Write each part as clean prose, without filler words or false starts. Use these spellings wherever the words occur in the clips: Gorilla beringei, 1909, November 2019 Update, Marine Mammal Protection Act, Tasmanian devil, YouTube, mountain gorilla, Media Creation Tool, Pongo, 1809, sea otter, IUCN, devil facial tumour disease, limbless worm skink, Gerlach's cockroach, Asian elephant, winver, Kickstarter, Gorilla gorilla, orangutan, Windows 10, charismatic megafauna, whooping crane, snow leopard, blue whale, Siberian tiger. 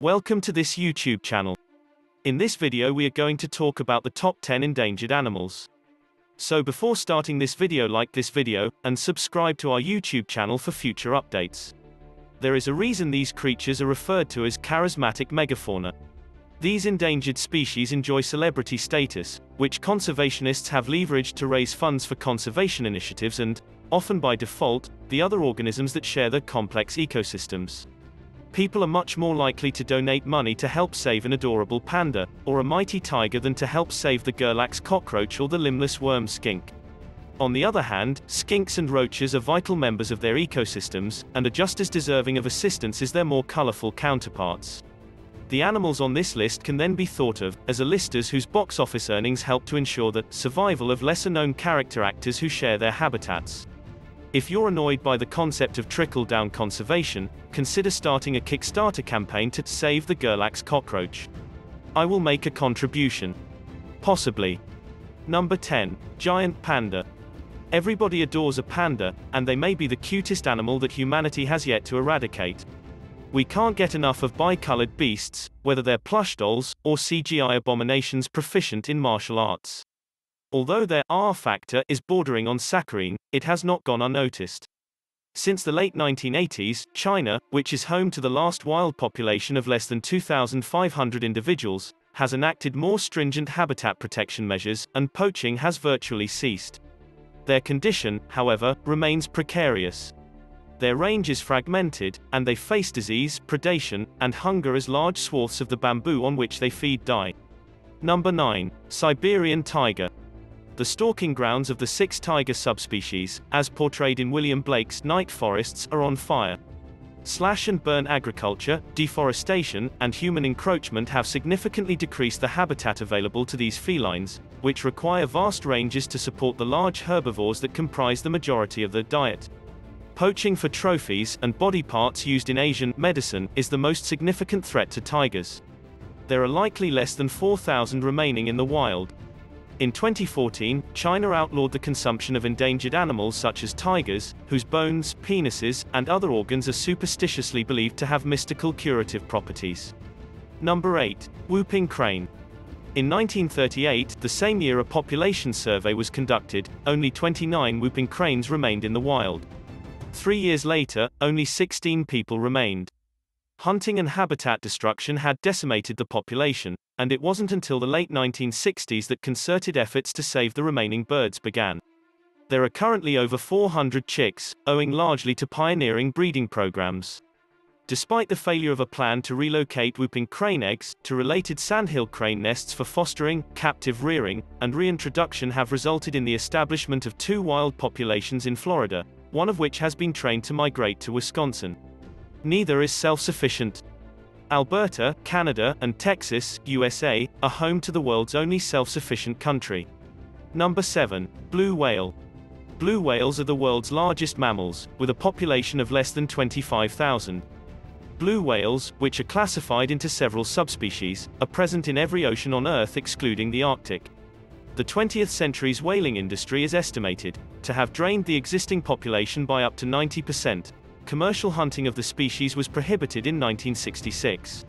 Welcome to this YouTube channel. In this video we are going to talk about the top 10 endangered animals. So before starting this video, like this video, and subscribe to our YouTube channel for future updates. There is a reason these creatures are referred to as charismatic megafauna. These endangered species enjoy celebrity status, which conservationists have leveraged to raise funds for conservation initiatives and, often by default, the other organisms that share their complex ecosystems. People are much more likely to donate money to help save an adorable panda, or a mighty tiger than to help save the Gerlach's cockroach or the limbless worm skink. On the other hand, skinks and roaches are vital members of their ecosystems, and are just as deserving of assistance as their more colorful counterparts. The animals on this list can then be thought of as A-listers whose box office earnings help to ensure the survival of lesser-known character actors who share their habitats. If you're annoyed by the concept of trickle-down conservation, consider starting a Kickstarter campaign to save the Gerlach's cockroach. I will make a contribution. Possibly. Number 10. Giant panda. Everybody adores a panda, and they may be the cutest animal that humanity has yet to eradicate. We can't get enough of bicolored beasts, whether they're plush dolls, or CGI abominations proficient in martial arts. Although their R factor is bordering on saccharine, it has not gone unnoticed. Since the late 1980s, China, which is home to the last wild population of less than 2,500 individuals, has enacted more stringent habitat protection measures, and poaching has virtually ceased. Their condition, however, remains precarious. Their range is fragmented, and they face disease, predation, and hunger as large swaths of the bamboo on which they feed die. Number 9. Siberian tiger. The stalking grounds of the 6 tiger subspecies, as portrayed in William Blake's Night Forests, are on fire. Slash and burn agriculture, deforestation, and human encroachment have significantly decreased the habitat available to these felines, which require vast ranges to support the large herbivores that comprise the majority of their diet. Poaching for trophies and body parts used in Asian medicine is the most significant threat to tigers. There are likely less than 4,000 remaining in the wild. In 2014, China outlawed the consumption of endangered animals such as tigers, whose bones, penises, and other organs are superstitiously believed to have mystical curative properties. Number 8. Whooping crane. In 1938, the same year a population survey was conducted, only 29 whooping cranes remained in the wild. 3 years later, only 16 people remained. Hunting and habitat destruction had decimated the population, and it wasn't until the late 1960s that concerted efforts to save the remaining birds began. There are currently over 400 chicks, owing largely to pioneering breeding programs. Despite the failure of a plan to relocate whooping crane eggs to related sandhill crane nests for fostering, captive rearing, and reintroduction have resulted in the establishment of 2 wild populations in Florida, one of which has been trained to migrate to Wisconsin. Neither is self-sufficient. Alberta, Canada, and Texas, USA, are home to the world's only self-sufficient country. Number 7. Blue whale. Blue whales are the world's largest mammals, with a population of less than 25,000. Blue whales, which are classified into several subspecies, are present in every ocean on Earth excluding the Arctic. The 20th century's whaling industry is estimated to have drained the existing population by up to 90%. Commercial hunting of the species was prohibited in 1966.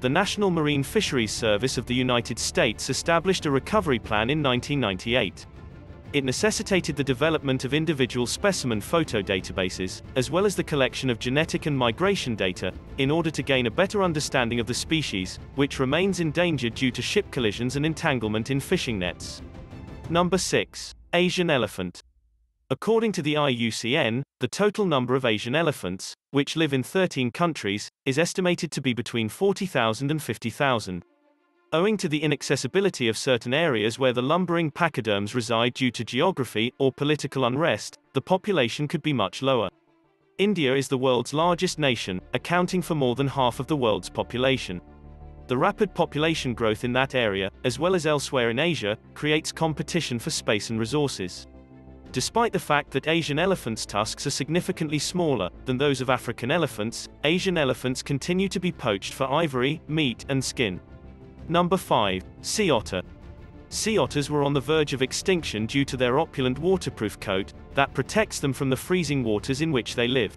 The National Marine Fisheries Service of the United States established a recovery plan in 1998. It necessitated the development of individual specimen photo databases, as well as the collection of genetic and migration data, in order to gain a better understanding of the species, which remains endangered due to ship collisions and entanglement in fishing nets. Number 6. Asian elephant. According to the IUCN, the total number of Asian elephants, which live in 13 countries, is estimated to be between 40,000 and 50,000. Owing to the inaccessibility of certain areas where the lumbering pachyderms reside due to geography or political unrest, the population could be much lower. India is the world's largest nation, accounting for more than half of the world's population. The rapid population growth in that area, as well as elsewhere in Asia, creates competition for space and resources. Despite the fact that Asian elephants' tusks are significantly smaller than those of African elephants, Asian elephants continue to be poached for ivory, meat, and skin. Number 5. Sea otter. Sea otters were on the verge of extinction due to their opulent waterproof coat that protects them from the freezing waters in which they live.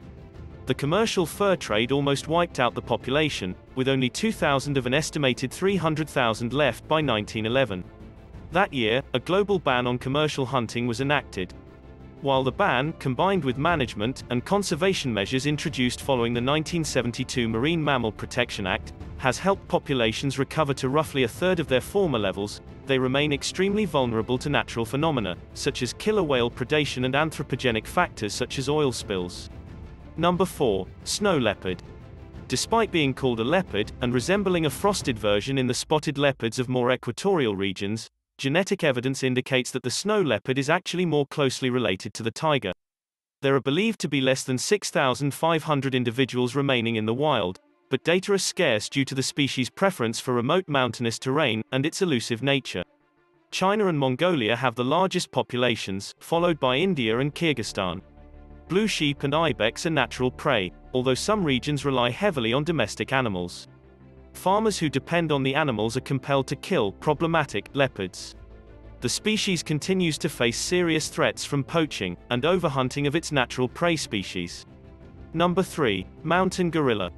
the commercial fur trade almost wiped out the population, with only 2,000 of an estimated 300,000 left by 1911. That year, a global ban on commercial hunting was enacted. While the ban, combined with management and conservation measures introduced following the 1972 Marine Mammal Protection Act, has helped populations recover to roughly a third of their former levels, they remain extremely vulnerable to natural phenomena, such as killer whale predation and anthropogenic factors such as oil spills. Number 4. Snow leopard. Despite being called a leopard, and resembling a frosted version in the spotted leopards of more equatorial regions, genetic evidence indicates that the snow leopard is actually more closely related to the tiger. There are believed to be less than 6,500 individuals remaining in the wild, but data are scarce due to the species' preference for remote mountainous terrain, and its elusive nature. China and Mongolia have the largest populations, followed by India and Kyrgyzstan. Blue sheep and ibex are natural prey, although some regions rely heavily on domestic animals. Farmers who depend on the animals are compelled to kill problematic leopards. The species continues to face serious threats from poaching and overhunting of its natural prey species. Number 3. Mountain gorilla.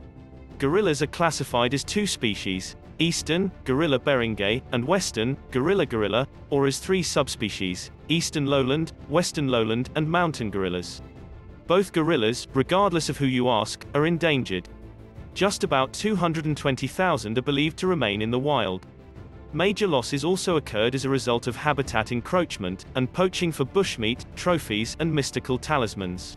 Gorillas are classified as two species, Eastern, Gorilla beringei, and Western, Gorilla gorilla, or as three subspecies, Eastern lowland, Western lowland, and mountain gorillas. Both gorillas, regardless of who you ask, are endangered. Just about 220,000 are believed to remain in the wild. Major losses also occurred as a result of habitat encroachment, and poaching for bushmeat, trophies, and mystical talismans.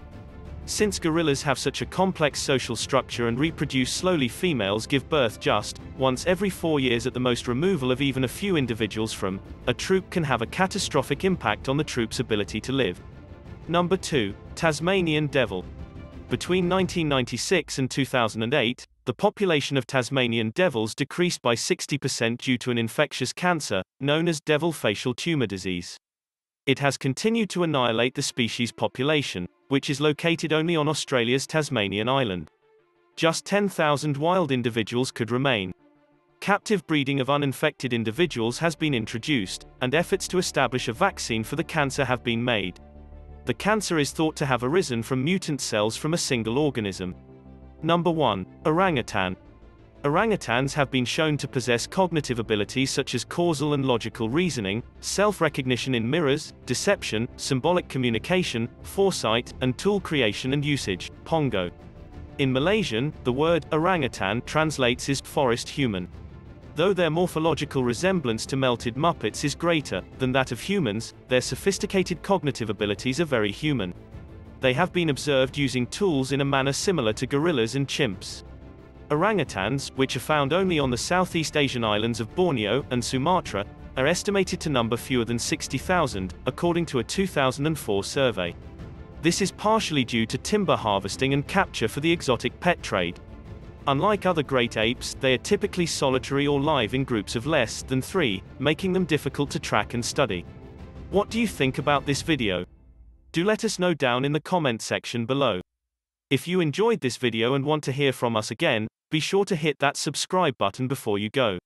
Since gorillas have such a complex social structure and reproduce slowly, females give birth just once every 4 years at the most. Removal of even a few individuals from a troop can have a catastrophic impact on the troop's ability to live. Number 2. Tasmanian devil. Between 1996 and 2008, the population of Tasmanian devils decreased by 60% due to an infectious cancer, known as devil facial tumour disease. It has continued to annihilate the species' population, which is located only on Australia's Tasmanian island. Just 10,000 wild individuals could remain. Captive breeding of uninfected individuals has been introduced, and efforts to establish a vaccine for the cancer have been made. The cancer is thought to have arisen from mutant cells from a single organism. Number 1. Orangutan. Orangutans have been shown to possess cognitive abilities such as causal and logical reasoning, self-recognition in mirrors, deception, symbolic communication, foresight, and tool creation and usage. Pongo. In Malaysian, the word orangutan translates as forest human. Though their morphological resemblance to melted Muppets is greater than that of humans, their sophisticated cognitive abilities are very human. They have been observed using tools in a manner similar to gorillas and chimps. Orangutans, which are found only on the Southeast Asian islands of Borneo and Sumatra, are estimated to number fewer than 60,000, according to a 2004 survey. This is partially due to timber harvesting and capture for the exotic pet trade. Unlike other great apes, they are typically solitary or live in groups of less than 3, making them difficult to track and study. What do you think about this video? Do let us know down in the comment section below. If you enjoyed this video and want to hear from us again, be sure to hit that subscribe button before you go.